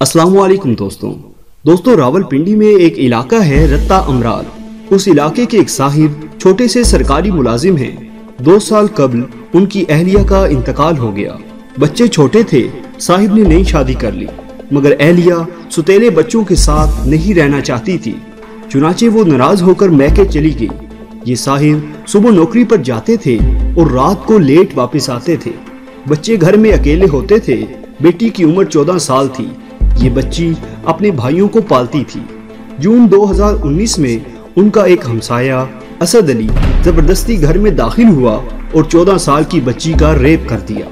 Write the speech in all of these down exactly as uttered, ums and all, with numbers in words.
अस्सलामुअलैकुम दोस्तों दोस्तों रावलपिंडी में एक इलाका है रत्ता अमराल। उस इलाके के एक साहिब छोटे से सरकारी मुलाजिम हैं। दो साल कबल उनकी अहलिया का इंतकाल हो गया। बच्चे छोटे थे। साहिब ने नई शादी कर ली, मगर अहलिया सुतेले बच्चों के साथ नहीं रहना चाहती थी। चुनाचे वो नाराज होकर मैके चली गई। ये साहिब सुबह नौकरी पर जाते थे और रात को लेट वापस आते थे। बच्चे घर में अकेले होते थे। बेटी की उम्र चौदह साल थी। ये बच्ची अपने भाइयों को पालती थी। जून दो हज़ार उन्नीस में उनका एक हमसाया असद अली जबरदस्ती घर में दाखिल हुआ और चौदह साल की बच्ची का रेप कर दिया।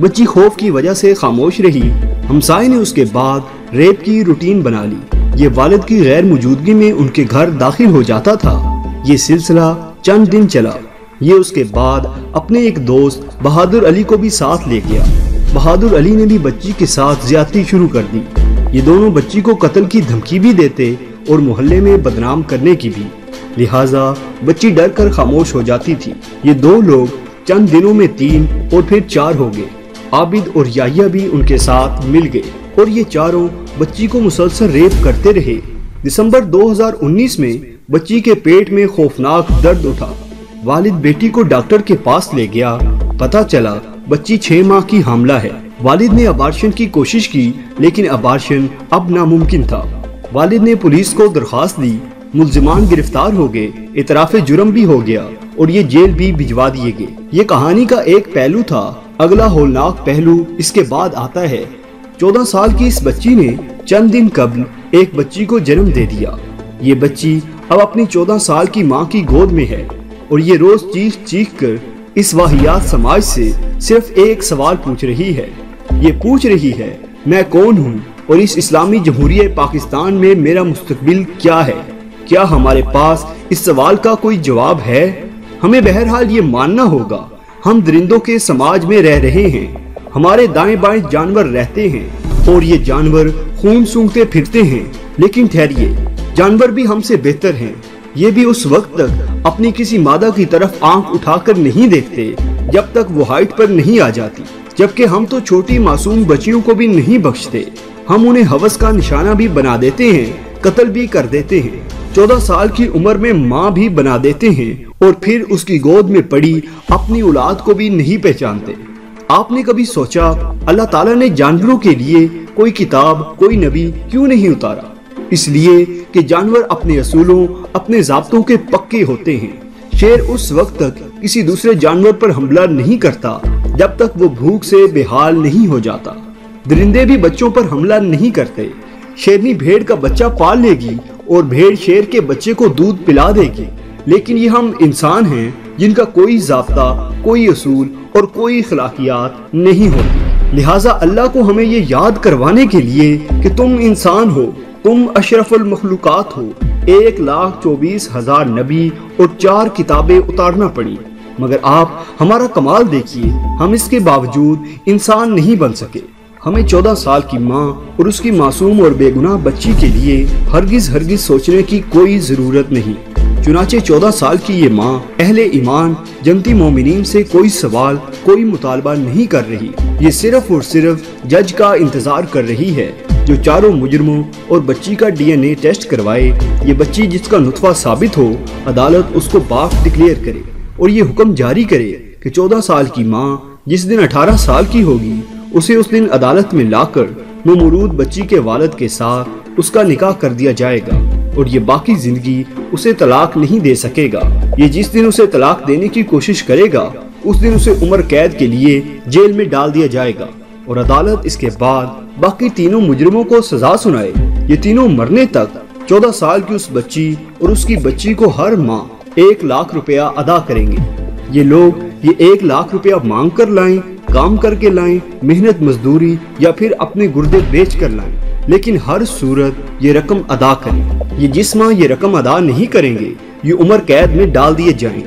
बच्ची खौफ की वजह से खामोश रही। हमसाये ने उसके बाद रेप की रूटीन बना ली। ये वालिद की गैर मौजूदगी में उनके घर दाखिल हो जाता था। ये सिलसिला चंद दिन चला। ये उसके बाद अपने एक दोस्त बहादुर अली को भी साथ ले गया। बहादुर अली ने भी बच्ची के साथ ज्यादती शुरू कर दी। ये दोनों बच्ची को कत्ल की धमकी भी देते और मोहल्ले में बदनाम करने की भी। लिहाजा बच्ची डर कर खामोश हो जाती थी। ये दो लोग चंद दिनों में तीन और फिर चार हो गए। आबिद और याया भी उनके साथ मिल गए और ये चारों बच्ची को मुसलसल रेप करते रहे। दिसंबर दो हज़ार उन्नीस में बच्ची के पेट में खौफनाक दर्द उठा। वालिद बेटी को डॉक्टर के पास ले गया। पता चला बच्ची छह माह की हामला है। वालिद ने अबार्शन की कोशिश की, लेकिन अबार्शन अब नामुमकिन था। वालिद ने पुलिस को दरख्वास्त दी। मुल्जिमान गिरफ्तार हो गए। इतराफे जुर्म भी हो गया और ये जेल भी भिजवा दिए गए। ये कहानी का एक पहलू था। अगला होलनाक पहलू इसके बाद आता है। चौदह साल की इस बच्ची ने चंद दिन कबल एक बच्ची को जन्म दे दिया। ये बच्ची अब अपनी चौदह साल की माँ की गोद में है और ये रोज चीख चीख कर इस वाहियात समाज से सिर्फ एक सवाल पूछ रही है। ये पूछ रही है, मैं कौन हूँ और इस इस्लामी जमहूरिया पाकिस्तान में मेरा मुस्तकबिल क्या है। क्या हमारे पास इस सवाल का कोई जवाब है? हमें बहरहाल ये मानना होगा, हम दरिंदों के समाज में रह रहे हैं। हमारे दाएं बाएं जानवर रहते हैं और ये जानवर खून सूंघते फिरते हैं। लेकिन ठहरिए, जानवर भी हमसे बेहतर हैं। ये भी उस वक्त तक अपनी किसी मादा की तरफ आंख उठाकर नहीं देखते जब तक वो हाइट पर नहीं आ जाती। जबकि हम तो छोटी मासूम बच्चियों को भी नहीं बख्शते। हम उन्हें हवस का निशाना भी बना देते हैं, कत्ल भी कर देते हैं। चौदह साल की उम्र में माँ भी बना देते हैं और फिर उसकी गोद में पड़ी अपनी औलाद को भी नहीं पहचानते। आपने कभी सोचा अल्लाह ताला ने जानवरों के लिए कोई किताब, कोई नबी क्यों नहीं उतारा? इसलिए कि जानवर अपने असूलों, अपने ज़ाब्तों के पक्के होते हैं। शेर उस वक्त तक किसी दूसरे जानवर पर हमला नहीं करता जब तक वो भूख से बेहाल नहीं हो जाता। दरिंदे भी बच्चों पर हमला नहीं करते। शेरनी भेड़ का बच्चा पाल लेगी और भेड़ शेर के बच्चे को दूध पिला देगी। लेकिन ये हम इंसान हैं जिनका कोई ज़ाब्ता, कोई असूल और कोई अखलाकियात नहीं होती। लिहाजा अल्लाह को हमें ये याद करवाने के लिए कि तुम इंसान हो, तुम अशरफुल मखलूकात हो, एक लाख चौबीस हजार नबी और चार किताबें उतारना पड़ी। मगर आप हमारा कमाल देखिए, हम इसके बावजूद इंसान नहीं बन सके। हमें चौदह साल की माँ और उसकी मासूम और बेगुनाह बच्ची के लिए हरगिज हरगिज सोचने की कोई ज़रूरत नहीं। चुनाचे चौदह साल की ये माँ अहले ईमान जन्नती मोमिनीन से कोई सवाल, कोई मुतालबा नहीं कर रही। ये सिर्फ और सिर्फ जज का इंतजार कर रही है जो चारों मुजरमों और बच्ची का डीएनए टेस्ट करवाए। ये बच्ची जिसका नुतवा साबित हो, अदालत उसको बाप डिक्लेयर करे और ये हुक्म जारी करे कि चौदह साल की माँ जिस दिन अठारह साल की होगी, उसे उस दिन अदालत में लाकर ममरूद बच्ची के वालिद के साथ उसका निकाह कर दिया जाएगा और ये बाकी जिंदगी उसे तलाक नहीं दे सकेगा। ये जिस दिन उसे तलाक देने की कोशिश करेगा, उस दिन उसे उम्र कैद के लिए जेल में डाल दिया जाएगा और अदालत इसके बाद बाकी तीनों मुजरिमों को सजा सुनाए। ये तीनों मरने तक चौदह साल की उस बच्ची और उसकी बच्ची को हर माह एक लाख रुपया अदा करेंगे। ये लोग ये एक लाख रुपया मांग कर लाएं, काम करके लाएं, मेहनत मजदूरी या फिर अपने गुर्दे बेच कर लाएं, लेकिन हर सूरत ये रकम अदा करें। ये जिस माह ये रकम अदा नहीं करेंगे, ये उम्र कैद में डाल दिए जाएं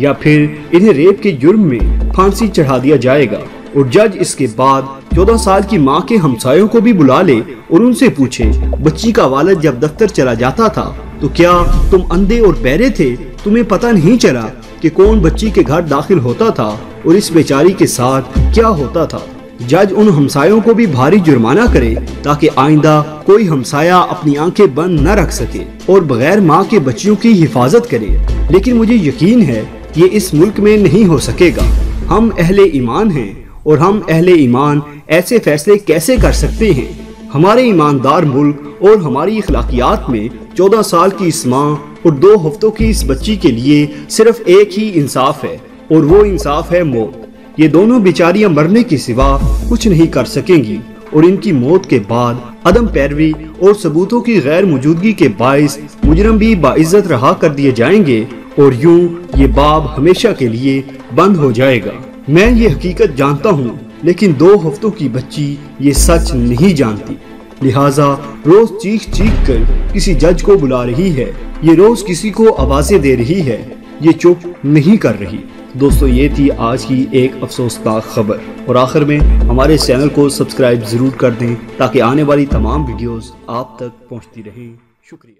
या फिर इन्हें रेप के जुर्म में फांसी चढ़ा दिया जाएगा। और जज इसके बाद चौदह साल की माँ के हमसायों को भी बुला ले और उनसे पूछे, बच्ची का वालिद जब दफ्तर चला जाता था तो क्या तुम अंधे और बहरे थे? तुम्हें पता नहीं चला कि कौन बच्ची के घर दाखिल होता था और इस बेचारी के साथ क्या होता था? जज उन हमसायों को भी भारी जुर्माना करे ताकि आइंदा कोई हमसाया अपनी आंखें बंद न रख सके और बगैर माँ के बच्चियों की हिफाजत करे। लेकिन मुझे यकीन है ये इस मुल्क में नहीं हो सकेगा। हम अहले ईमान हैं और हम अहले ईमान ऐसे फैसले कैसे कर सकते हैं। हमारे ईमानदार मुल्क और हमारी अखलाकियात में चौदह साल की इस माँ और दो हफ्तों की इस बच्ची के लिए सिर्फ एक ही इंसाफ है और वो इंसाफ है मौत। ये दोनों बेचारियां मरने के सिवा कुछ नहीं कर सकेंगी और इनकी मौत के बाद अदम पैरवी और सबूतों की गैर मौजूदगी के बायस मुजरम भी बाइज्जत रहा कर दिए जाएंगे और यूं ये बाब हमेशा के लिए बंद हो जाएगा। मैं ये हकीकत जानता हूँ लेकिन दो हफ्तों की बच्ची ये सच नहीं जानती। लिहाजा रोज चीख चीख कर किसी जज को बुला रही है, ये रोज किसी को आवाजें दे रही है, ये चुप नहीं कर रही। दोस्तों ये थी आज की एक अफसोसनाक खबर और आखिर में हमारे चैनल को सब्सक्राइब ज़रूर कर दें ताकि आने वाली तमाम वीडियोस आप तक पहुंचती रहें। शुक्रिया।